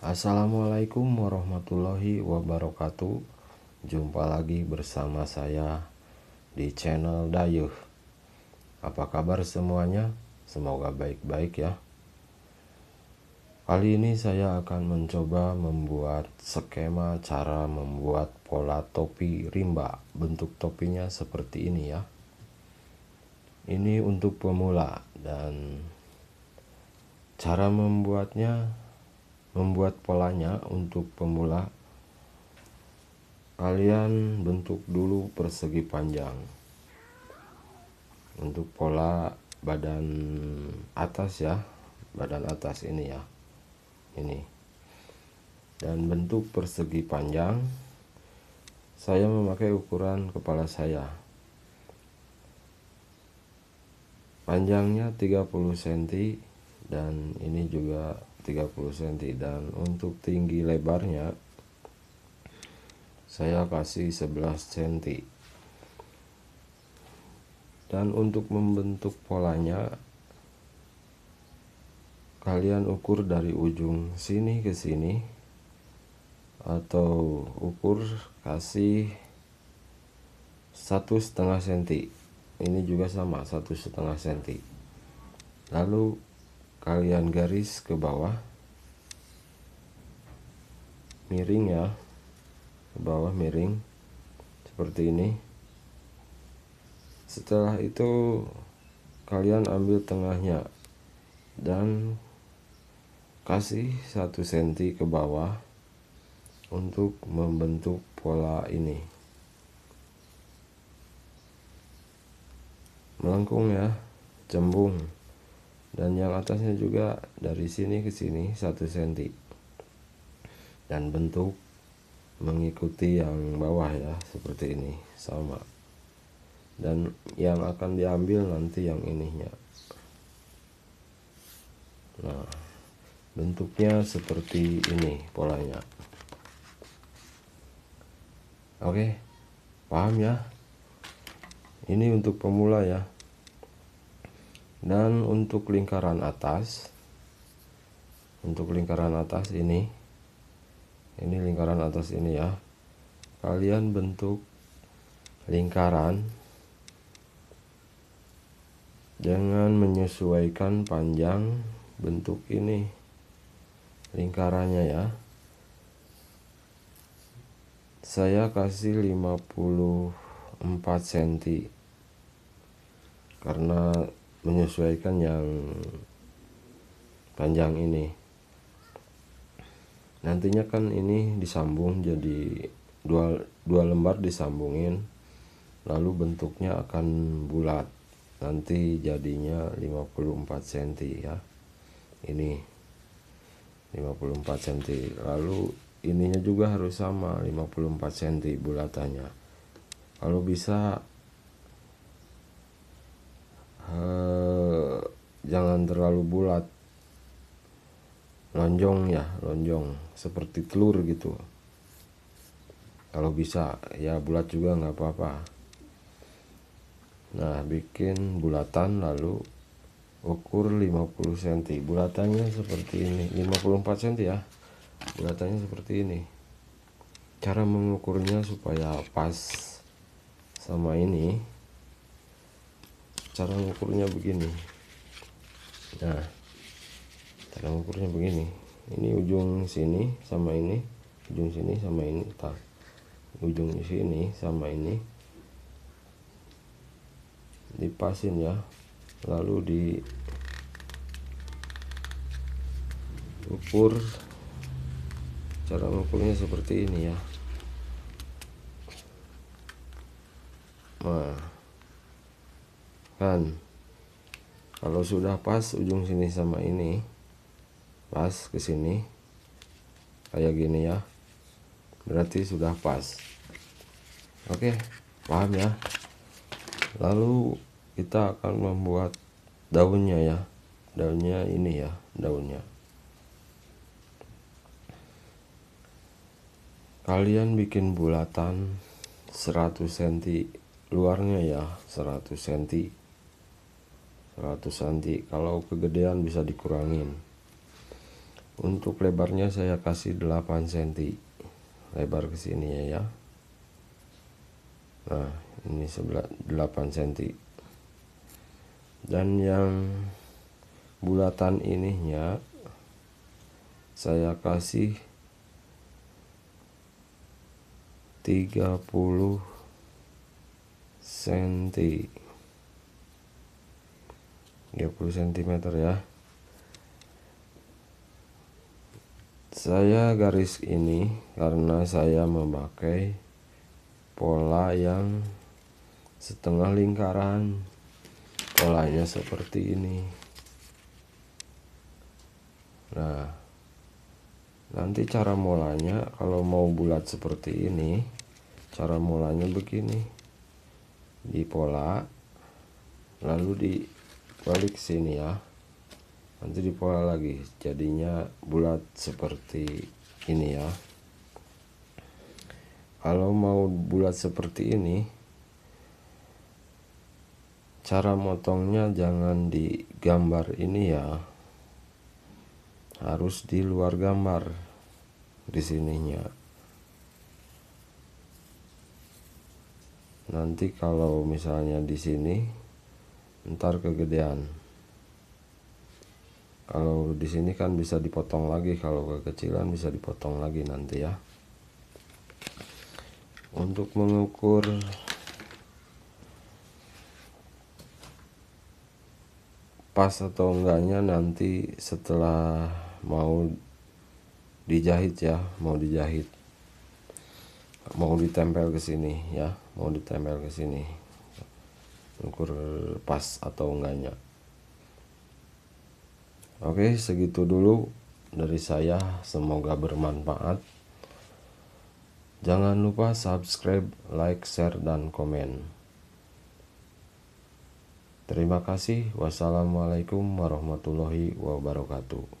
Assalamualaikum warahmatullahi wabarakatuh. Jumpa lagi bersama saya di channel dayeuh. Apa kabar semuanya? Semoga baik-baik ya. Kali ini saya akan mencoba membuat skema cara membuat pola topi rimba. Bentuk topinya seperti ini ya. Ini untuk pemula, dan cara membuatnya, membuat polanya untuk pemula, kalian bentuk dulu persegi panjang untuk pola badan atas ya, badan atas ini ya, ini, dan bentuk persegi panjang. Saya memakai ukuran kepala saya, panjangnya 30 cm dan ini juga 30 cm, dan untuk tinggi lebarnya saya kasih 11 cm. Dan untuk membentuk polanya kalian ukur dari ujung sini ke sini, atau ukur kasih 1,5 cm, ini juga sama 1,5 cm, lalu kalian garis ke bawah miring ya, ke bawah miring seperti ini. Setelah itu kalian ambil tengahnya dan kasih 1 cm ke bawah untuk membentuk pola ini, melengkung ya, cembung. Dan yang atasnya juga dari sini ke sini 1 cm. Dan bentuk mengikuti yang bawah ya, seperti ini sama. Dan yang akan diambil nanti yang ininya. Nah, bentuknya seperti ini polanya. Oke, paham ya? Ini untuk pemula ya. Dan untuk lingkaran atas, ini lingkaran atas ini ya, kalian bentuk lingkaran dengan menyesuaikan panjang bentuk ini lingkarannya ya. Saya kasih 54 cm karena menyesuaikan yang panjang ini. Nantinya kan ini disambung jadi dua lembar, disambungin, lalu bentuknya akan bulat. Nanti jadinya 54 cm ya. Ini 54 cm. Lalu ininya juga harus sama 54 cm bulatannya. Kalau bisa jangan terlalu bulat, lonjong ya, lonjong seperti telur gitu. Kalau bisa ya bulat juga nggak apa-apa. Nah, bikin bulatan lalu ukur 50 cm. Bulatannya seperti ini, 54 cm ya. Bulatannya seperti ini. Cara mengukurnya supaya pas sama ini, cara mengukurnya begini. Nah, cara mengukurnya begini. Ini ujung sini sama ini, ujung sini sama ini, ujung sini sama ini, dipasin ya, lalu diukur. Cara mengukurnya seperti ini ya. Nah, kan kalau sudah pas ujung sini sama ini, pas ke sini kayak gini ya, berarti sudah pas. Oke, paham ya? Lalu kita akan membuat daunnya ya, daunnya ini ya, daunnya. Kalian bikin bulatan 100 cm luarnya ya, 100 cm. 100 cm, kalau kegedean bisa dikurangin. Untuk lebarnya saya kasih 8 cm lebar ke sini ya. Nah, ini sebelah 8 cm. Dan yang bulatan ininya saya kasih 30 cm. 30 cm ya. Saya garis ini karena saya memakai pola yang setengah lingkaran. Polanya seperti ini. Nah, nanti cara molanya kalau mau bulat seperti ini, cara molanya begini. Di pola lalu dibalik sini ya. Nanti dipola lagi jadinya bulat seperti ini ya. Kalau mau bulat seperti ini, cara motongnya jangan di gambar ini ya, harus di luar gambar di sininya. Nanti kalau misalnya di sini ntar kegedean. Kalau di sini kan bisa dipotong lagi, kalau kekecilan bisa dipotong lagi nanti ya. Untuk mengukur pas atau enggaknya nanti setelah mau dijahit ya, mau ditempel ke sini ya, ukur pas atau enggaknya. Oke, segitu dulu dari saya, semoga bermanfaat. Jangan lupa subscribe, like, share, dan komen. Terima kasih. Wassalamualaikum warahmatullahi wabarakatuh.